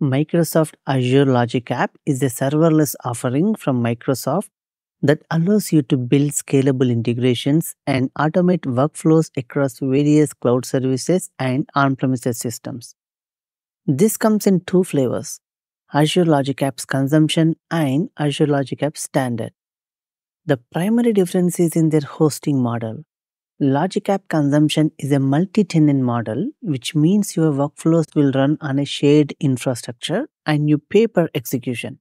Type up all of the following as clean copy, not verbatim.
Microsoft Azure Logic App is a serverless offering from Microsoft that allows you to build scalable integrations and automate workflows across various cloud services and on-premises systems. This comes in two flavors, Azure Logic Apps Consumption and Azure Logic Apps Standard. The primary difference is in their hosting model. Logic App Consumption is a multi-tenant model, which means your workflows will run on a shared infrastructure and you pay per execution.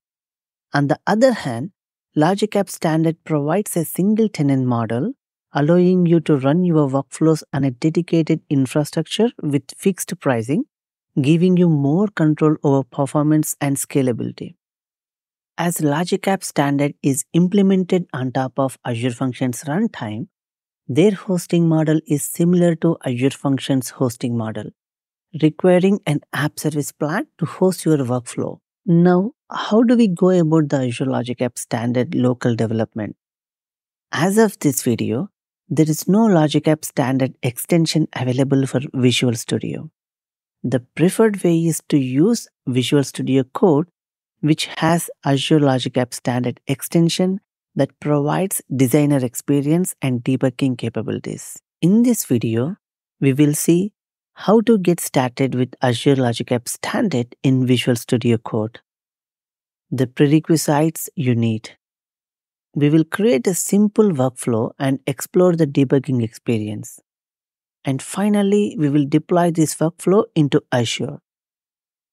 On the other hand, Logic App Standard provides a single-tenant model, allowing you to run your workflows on a dedicated infrastructure with fixed pricing, giving you more control over performance and scalability. As Logic App Standard is implemented on top of Azure Functions runtime, their hosting model is similar to Azure Functions hosting model, requiring an app service plan to host your workflow. Now, how do we go about the Azure Logic Apps Standard local development? As of this video, there is no Logic Apps Standard extension available for Visual Studio. The preferred way is to use Visual Studio Code, which has Azure Logic Apps Standard extension that provides designer experience and debugging capabilities. In this video, we will see how to get started with Azure Logic Apps Standard in Visual Studio Code. The prerequisites you need. We will create a simple workflow and explore the debugging experience. And finally, we will deploy this workflow into Azure.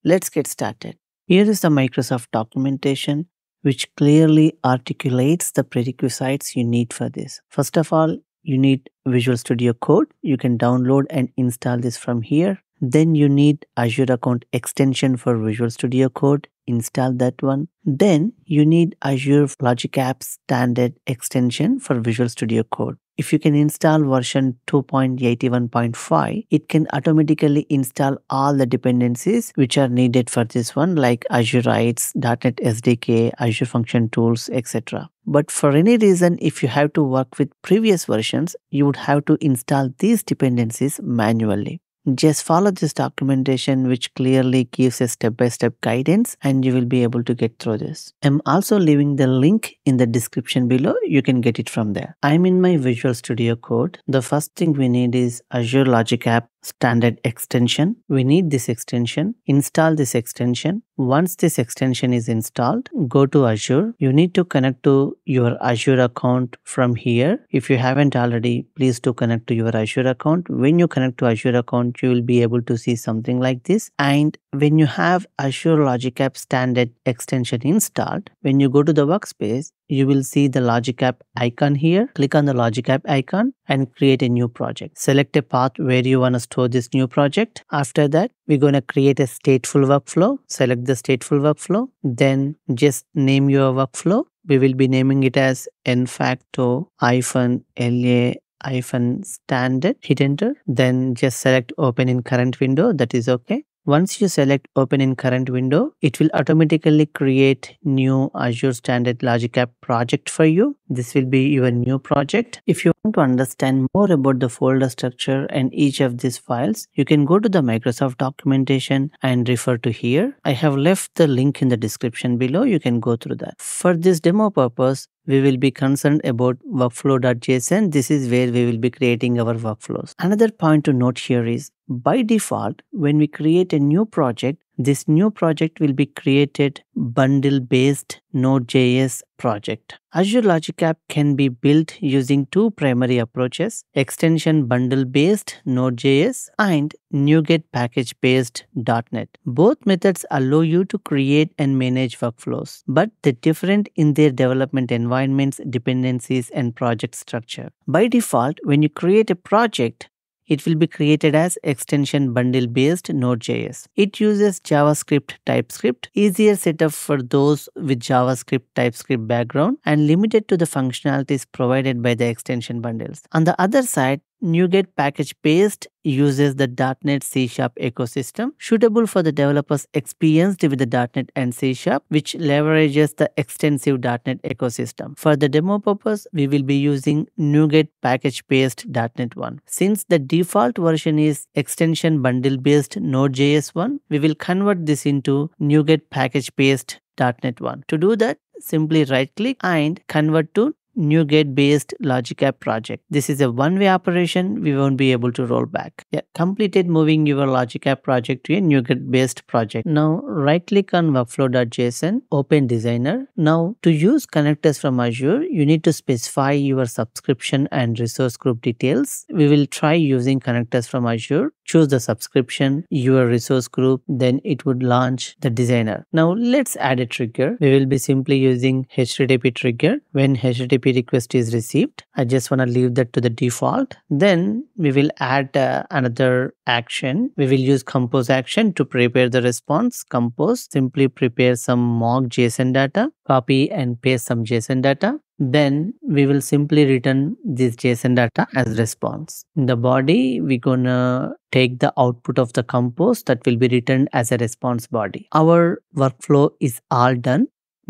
Let's get started. Here is the Microsoft documentation, which clearly articulates the prerequisites you need for this. First of all, you need Visual Studio Code. You can download and install this from here. Then you need Azure Account Extension for Visual Studio Code. Install that one. Then you need Azure Logic Apps Standard Extension for Visual Studio Code. If you can install version 2.81.5, it can automatically install all the dependencies which are needed for this one, like Azure Rights, .NET SDK, Azure Function Tools, etc. But for any reason, if you have to work with previous versions, you would have to install these dependencies manually. Just follow this documentation, which clearly gives a step-by-step guidance, and you will be able to get through this. I'm also leaving the link in the description below. You can get it from there. I'm in my Visual Studio Code. The first thing we need is Azure Logic App Standard Extension. We need this extension. Install this extension. Once this extension is installed, go to Azure. You need to connect to your Azure account from here. If you haven't already, please do connect to your Azure account. When you connect to Azure account, you will be able to see something like this. And when you have Azure Logic App Standard extension installed, when you go to the workspace, you will see the Logic App icon here. Click on the Logic App icon and create a new project. Select a path where you want to store this new project. After that, we're going to create a stateful workflow. Select the stateful workflow. Then just name your workflow. We will be naming it as n-facto-la-standard. Hit enter. Then just select open in current window. That is okay. Once you select open in current window, it will automatically create new Azure Standard Logic App project for you. This will be your new project. If you want to understand more about the folder structure and each of these files, you can go to the Microsoft documentation and refer to here. I have left the link in the description below. You can go through that. For this demo purpose, we will be concerned about workflow.json. This is where we will be creating our workflows. Another point to note here is, by default, when we create a new project, this new project will be created bundle-based Node.js project. Azure Logic App can be built using two primary approaches, extension bundle-based Node.js and NuGet package-based .NET. Both methods allow you to create and manage workflows, but they're different in their development environments, dependencies, and project structure. By default, when you create a project, it will be created as extension bundle-based Node.js. It uses JavaScript, TypeScript, easier setup for those with JavaScript, TypeScript background, and limited to the functionalities provided by the extension bundles. On the other side, NuGet package-based, uses the .NET C# ecosystem, suitable for the developers experienced with the .NET and C#, which leverages the extensive .NET ecosystem. For the demo purpose, we will be using NuGet package-based .NET 1. Since the default version is extension bundle-based Node.js 1, we will convert this into NuGet package-based .NET 1. To do that, simply right-click and convert to NuGet based Logic App project. This is a one-way operation. We won't be able to roll back. Yeah, completed moving your Logic App project to a NuGet based project. Now right-click on workflow.json, open designer. Now to use connectors from Azure, you need to specify your subscription and resource group details. We will try using connectors from Azure. Choose the subscription, your resource group, then it would launch the designer. Now let's add a trigger. We will be simply using HTTP trigger. When HTTP request is received, I just want to leave that to the default. Then we will add another action. We will use compose action to prepare the response. Compose, simply prepare some mock JSON data, copy and paste some JSON data. Then we will simply return this JSON data as response. In the body, we're gonna take the output of the compose that will be returned as a response body. Our workflow is all done.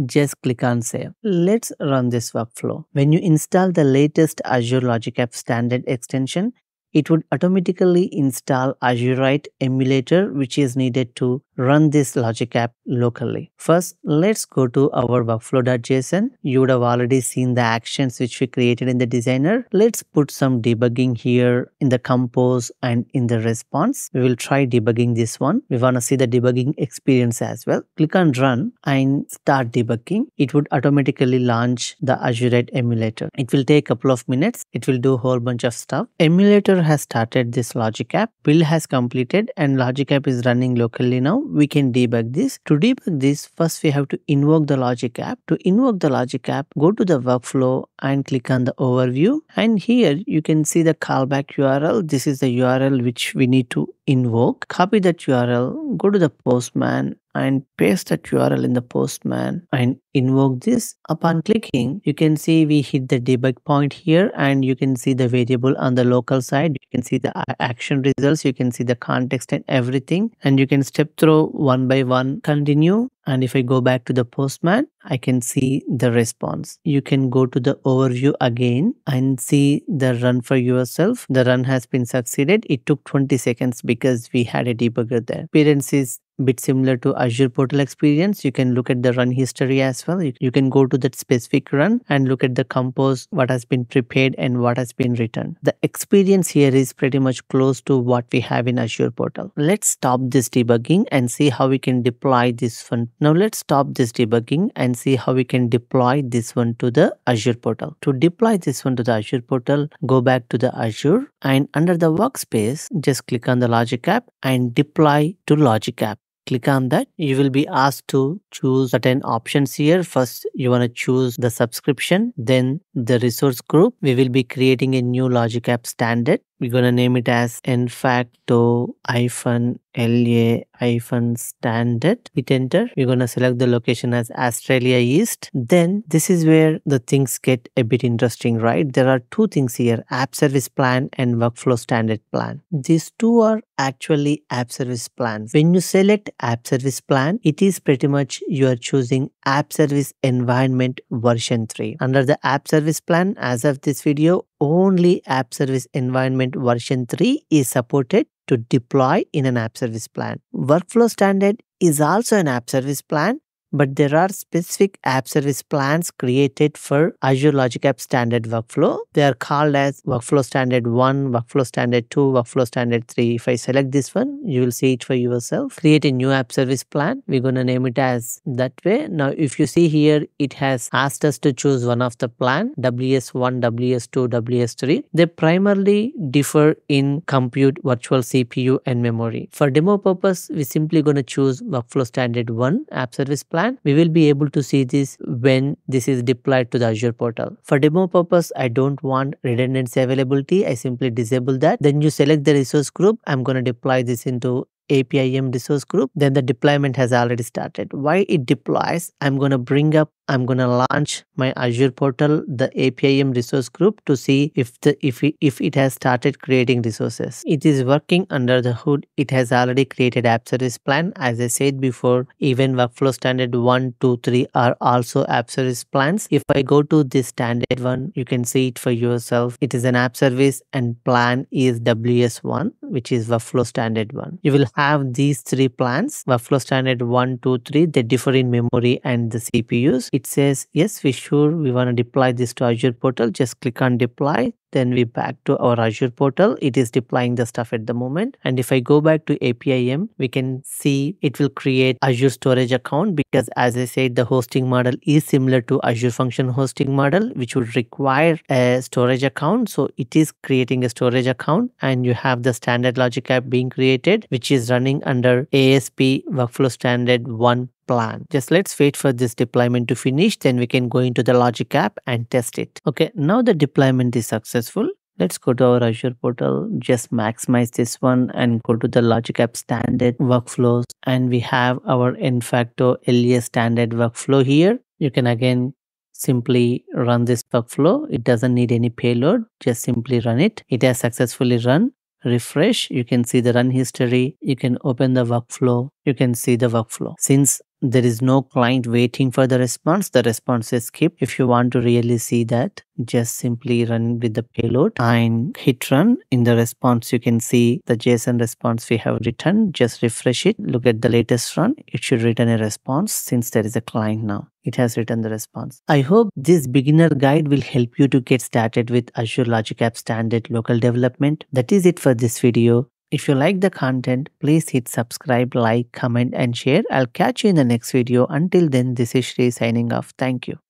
Just click on save. Let's run this workflow. When you install the latest Azure Logic Apps Standard Extension, it would automatically install Azureite emulator, which is needed to run this Logic App locally. First, let's go to our workflow.json. You would have already seen the actions which we created in the designer. Let's put some debugging here in the compose and in the response. We will try debugging this one. We want to see the debugging experience as well. Click on run and start debugging. It would automatically launch the Azureite emulator. It will take a couple of minutes. It will do a whole bunch of stuff. Emulator has started this Logic App. Build has completed and Logic App is running locally now. We can debug this. To debug this, first we have to invoke the Logic App. To invoke the Logic App, go to the workflow and click on the overview. And here you can see the callback URL. This is the URL which we need to invoke. Copy that URL, go to the Postman and paste that URL in the Postman and invoke this. Upon clicking, you can see we hit the debug point here and you can see the variable on the local side. You can see the action results, you can see the context and everything, and you can step through one by one, continue. And if I go back to the Postman, I can see the response. You can go to the overview again and see the run for yourself. The run has been succeeded. It took 20 seconds because we had a debugger there. Experience is a bit similar to Azure portal experience. You can look at the run history as well. You can go to that specific run and look at the compose, what has been prepared and what has been written. The experience here is pretty much close to what we have in Azure portal. Let's stop this debugging and see how we can deploy this one. Now let's stop this debugging and see how we can deploy this one to the Azure portal. To deploy this one to the Azure portal, go back to the Azure and under the workspace, just click on the Logic App and deploy to Logic App. Click on that. You will be asked to choose certain options here. First, you want to choose the subscription, then the resource group. We will be creating a new Logic App standard. We're going to name it as n-facto-la-standard. Hit enter. We're going to select the location as Australia East. Then this is where the things get a bit interesting, right? There are two things here, App Service Plan and Workflow Standard Plan. These two are actually App Service Plans. When you select App Service Plan, it is pretty much you are choosing App Service Environment version 3. Under the App Service Plan, as of this video, only App Service Environment version 3 is supported to deploy in an App Service Plan. Workflow Standard is also an App Service Plan, but there are specific App Service Plans created for Azure Logic App Standard Workflow. They are called as Workflow Standard 1, Workflow Standard 2, Workflow Standard 3. If I select this one, you will see it for yourself. Create a new App Service Plan. We're going to name it as that way. Now, if you see here, it has asked us to choose one of the plan, WS1, WS2, WS3. They primarily differ in compute, virtual CPU, and memory. For demo purpose, we're simply going to choose Workflow Standard 1, App Service Plan. We will be able to see this when this is deployed to the Azure portal. For demo purpose, I don't want redundancy availability. I simply disable that. Then you select the resource group. I'm going to deploy this into APIM resource group. Then the deployment has already started. Why it deploys, I'm going to bring up I'm going to launch my Azure portal, the APIM resource group, to see if it has started creating resources. It is working under the hood. It has already created app service plan. As I said before, even workflow standard 1, 2, 3 are also app service plans. If I go to this standard one, you can see it for yourself. It is an app service and plan is WS1, which is workflow standard 1. You will have these three plans, workflow standard 1, 2, 3. They differ in memory and the CPUs. It says, yes, we sure we want to deploy this to Azure portal. Just click on deploy. Then we back to our Azure portal. It is deploying the stuff at the moment. And if I go back to APIM, we can see it will create Azure storage account, because as I said, the hosting model is similar to Azure function hosting model, which would require a storage account. So it is creating a storage account, and you have the standard logic app being created, which is running under ASP workflow standard 1 plan. Just let's wait for this deployment to finish. Then we can go into the logic app and test it. Okay, now the deployment is successful. Let's go to our Azure portal, just maximize this one and go to the Logic App Standard Workflows, and we have our n-facto-la standard workflow here. You can again simply run this workflow. It doesn't need any payload, just simply run it. It has successfully run. Refresh, you can see the run history. You can open the workflow. You can see the workflow. Since there is no client waiting for the response is skipped. If you want to really see that, just simply run with the payload and hit run. In the response, you can see the JSON response we have written. Just refresh it. Look at the latest run. It should return a response since there is a client now. It has written the response. I hope this beginner guide will help you to get started with Azure Logic Apps Standard local development. That is it for this video. If you like the content, please hit subscribe, like, comment and share. I'll catch you in the next video. Until then, this is Shri signing off. Thank you.